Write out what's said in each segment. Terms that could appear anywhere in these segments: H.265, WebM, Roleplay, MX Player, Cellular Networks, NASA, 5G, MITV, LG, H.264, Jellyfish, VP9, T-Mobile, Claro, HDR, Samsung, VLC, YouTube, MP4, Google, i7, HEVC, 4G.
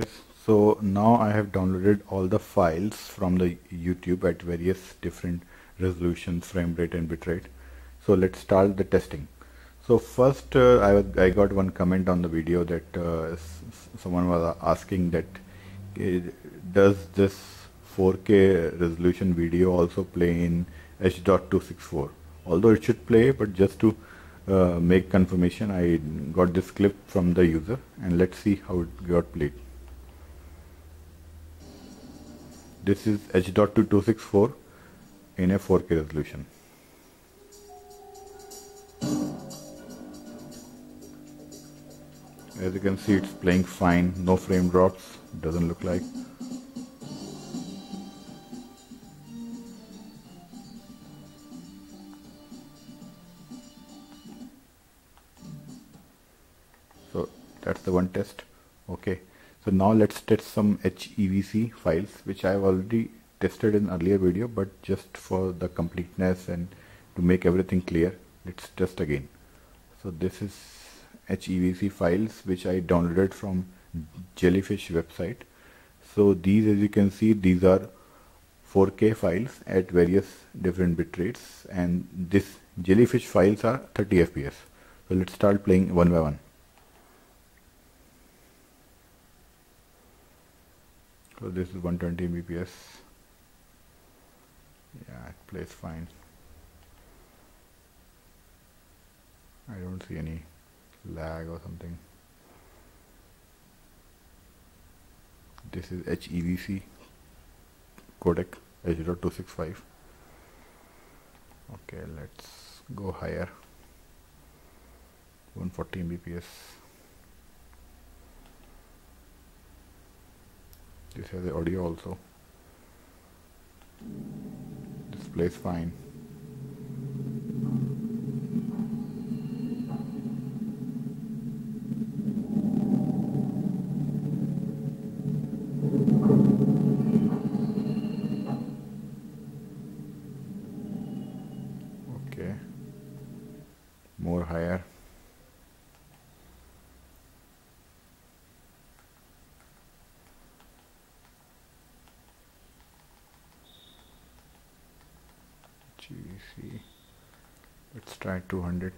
guys, so now I have downloaded all the files from the YouTube at various different resolutions, frame rate and bitrate. So let's start the testing. So first I got one comment on the video that someone was asking that does this 4K resolution video also play in H.264? Although it should play, but just to make confirmation, I got this clip from the user, and let's see how it got played. This is H.264 in a 4K resolution. As you can see, it's playing fine, no frame drops, doesn't look like. So that's the one test. Okay, so now let's test some HEVC files, which I've already tested in earlier video, but just for the completeness and to make everything clear, let's test again. So this is HEVC files which I downloaded from Jellyfish website. So these, as you can see, these are 4K files at various different bit rates, and this Jellyfish files are 30 fps. So let's start playing one by one. So this is 120 mbps. Yeah, it plays fine. I don't see any lag or something. This is HEVC codec H.265. Okay, let's go higher. 140 mbps. This has the audio also. This plays fine. Okay, more higher. GVC. Let's try 200.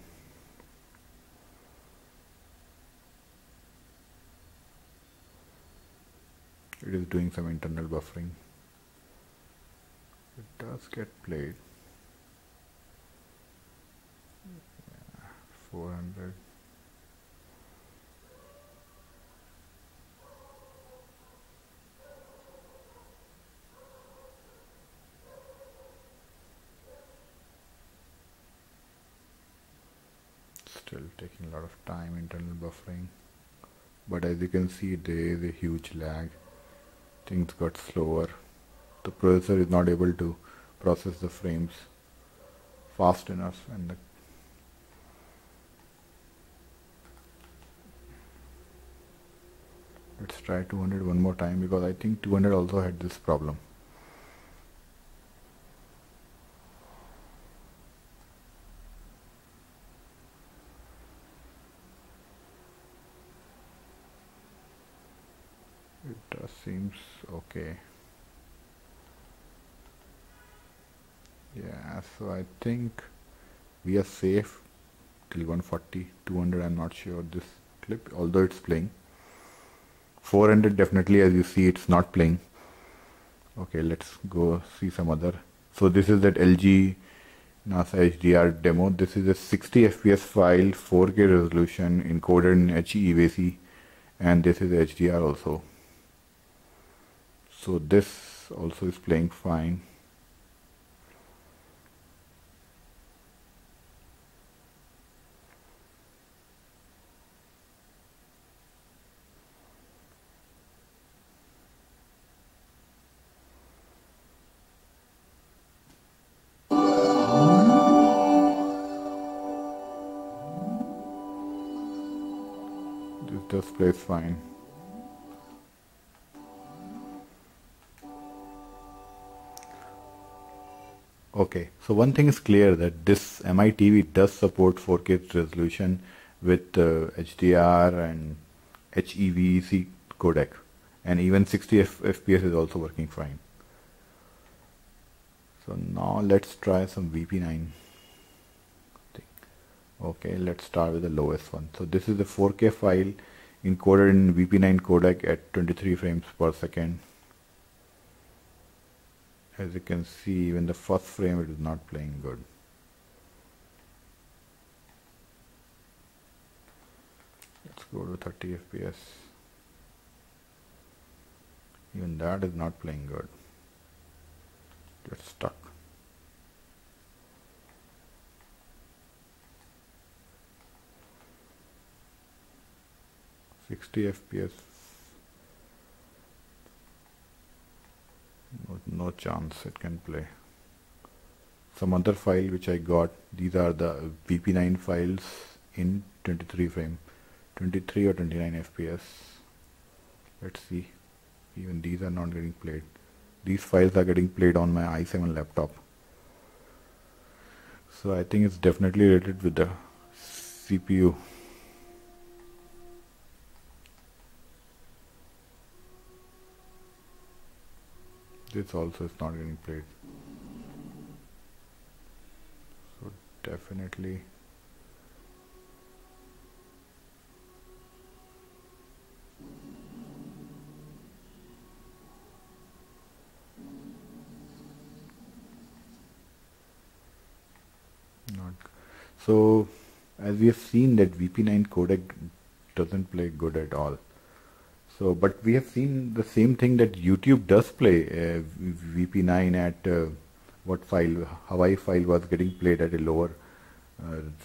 It is doing some internal buffering. It does get played. 400. Still taking a lot of time, internal buffering, but as you can see, there is a huge lag. Things got slower. The processor is not able to process the frames fast enough, and the let's try 200 one more time, because I think 200 also had this problem. It seems okay. Yeah, so I think we are safe till 140, 200 I'm not sure this clip, although it's playing. 400 definitely, as you see, it's not playing. Okay, let's go see some other. So this is that LG NASA HDR demo. This is a 60 fps file, 4K resolution, encoded in HEVC, and this is HDR also. So this also is playing fine. This plays fine. Okay, so one thing is clear, that this MITV does support 4K resolution with HDR and HEVC codec, and even 60 FPS is also working fine. So now let's try some VP9. Okay, let's start with the lowest one. So this is the 4K file encoded in VP9 codec at 23 frames per second. As you can see, even the first frame it is not playing good. Let's go to 30 FPS. Even that is not playing good. It's stuck. FPS, no chance it can play. Some other file which I got, these are the VP9 files in 23 frame, 23 or 29 FPS. Let's see, even these are not getting played. These files are getting played on my i7 laptop. So I think it's definitely related with the CPU. This also is not getting played, so definitely not. So as we have seen that VP9 codec doesn't play good at all. So, but we have seen the same thing that YouTube does play VP9 at what file, Hawaii file was getting played at a lower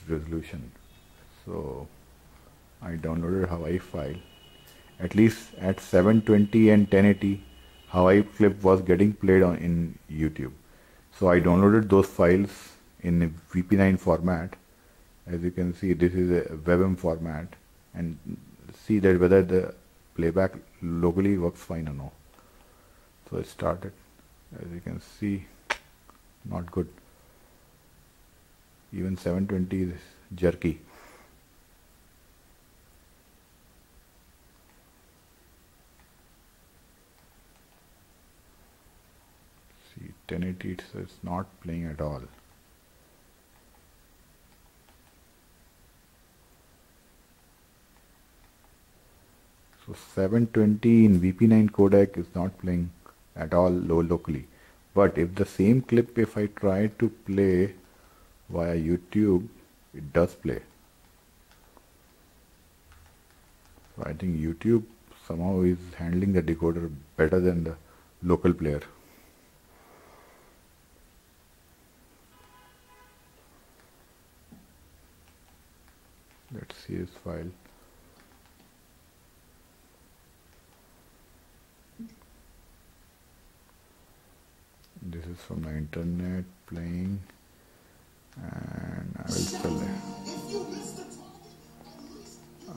resolution. So I downloaded Hawaii file. At least at 720 and 1080 Hawaii clip was getting played on in YouTube. So I downloaded those files in VP9 format. As you can see, this is a WebM format, and see that whether the playback locally works fine or no. So it started, as you can see, not good. Even 720 is jerky. See, 1080 it's not playing at all. So 720 in VP9 codec is not playing at all locally. But if the same clip, if I try to play via YouTube, it does play. So I think YouTube somehow is handling the decoder better than the local player. Let's see this file. This is from the internet playing, and I will select,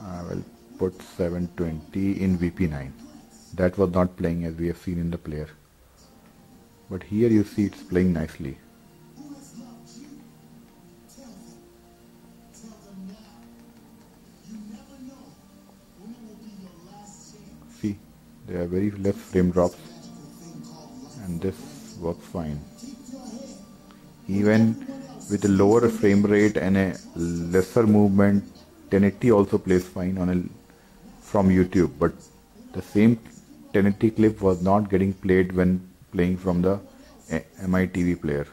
I will put 720 in VP9. That was not playing as we have seen in the player, but here you see it's playing nicely. See, there are very less frame drops, and this works fine even with a lower frame rate and a lesser movement. 1080 also plays fine on from YouTube, but the same 1080 clip was not getting played when playing from the MITV player.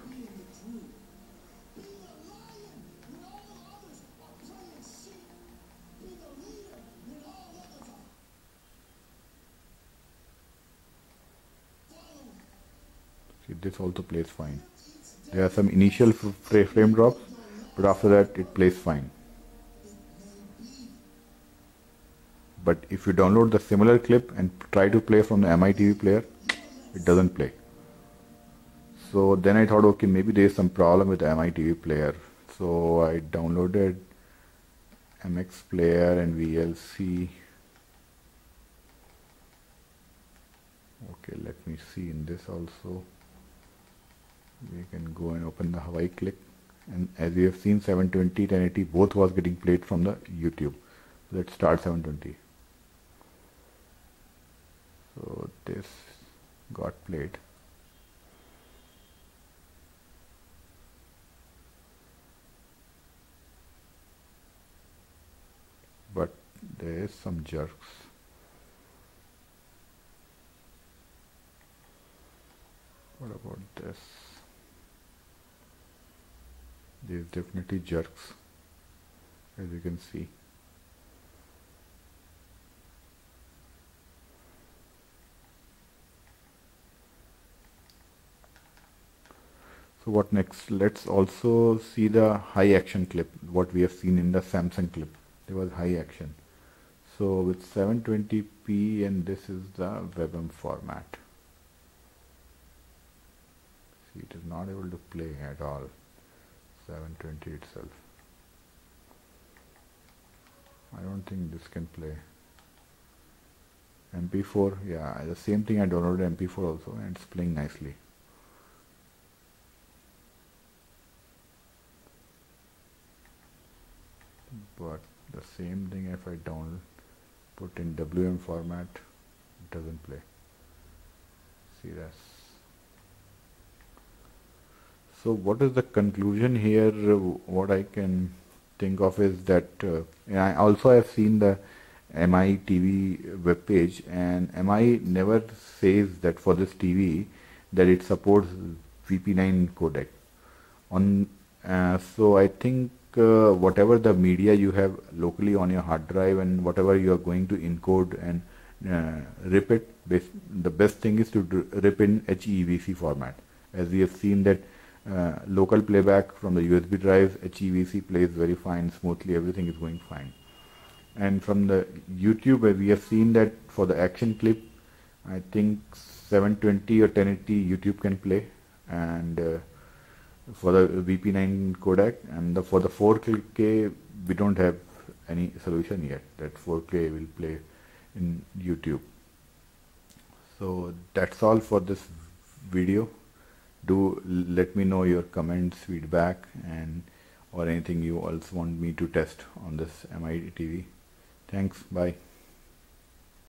This also plays fine. There are some initial frame drops, but after that it plays fine. But if you download the similar clip and try to play from the MITV player, it doesn't play. So then I thought, okay, maybe there is some problem with the MITV player. So I downloaded MX Player and VLC. Okay, let me see in this also. We can go and open the Hawaii clip, and as we have seen, 720, 1080 both was getting played from the YouTube. Let's start 720. So this got played. But there is some jerks. What about this? These definitely jerks, as you can see. So what next? Let's also see the high action clip, what we have seen in the Samsung clip. There was high action. So with 720p, and this is the WebM format. See, it is not able to play at all. 720 itself. I don't think this can play. MP4, yeah, the same thing. I downloaded MP4 also, and it's playing nicely. But the same thing, if I download, put in WM format, it doesn't play. See, that's. So what is the conclusion here? What I can think of is that I also have seen the MITV web page, and MI never says that for this TV that it supports VP9 codec. On so I think whatever the media you have locally on your hard drive and whatever you are going to encode and rip it, the best thing is to rip in HEVC format, as we have seen that. Local playback from the USB drives, HEVC plays very fine, smoothly, everything is going fine. And from the YouTube, we have seen that for the action clip, I think 720 or 1080 YouTube can play, and for the VP9 codec, and for the 4K, we don't have any solution yet that 4K will play in YouTube. So that's all for this video. Do let me know your comments, feedback, and or anything you also want me to test on this MITV. Thanks, bye.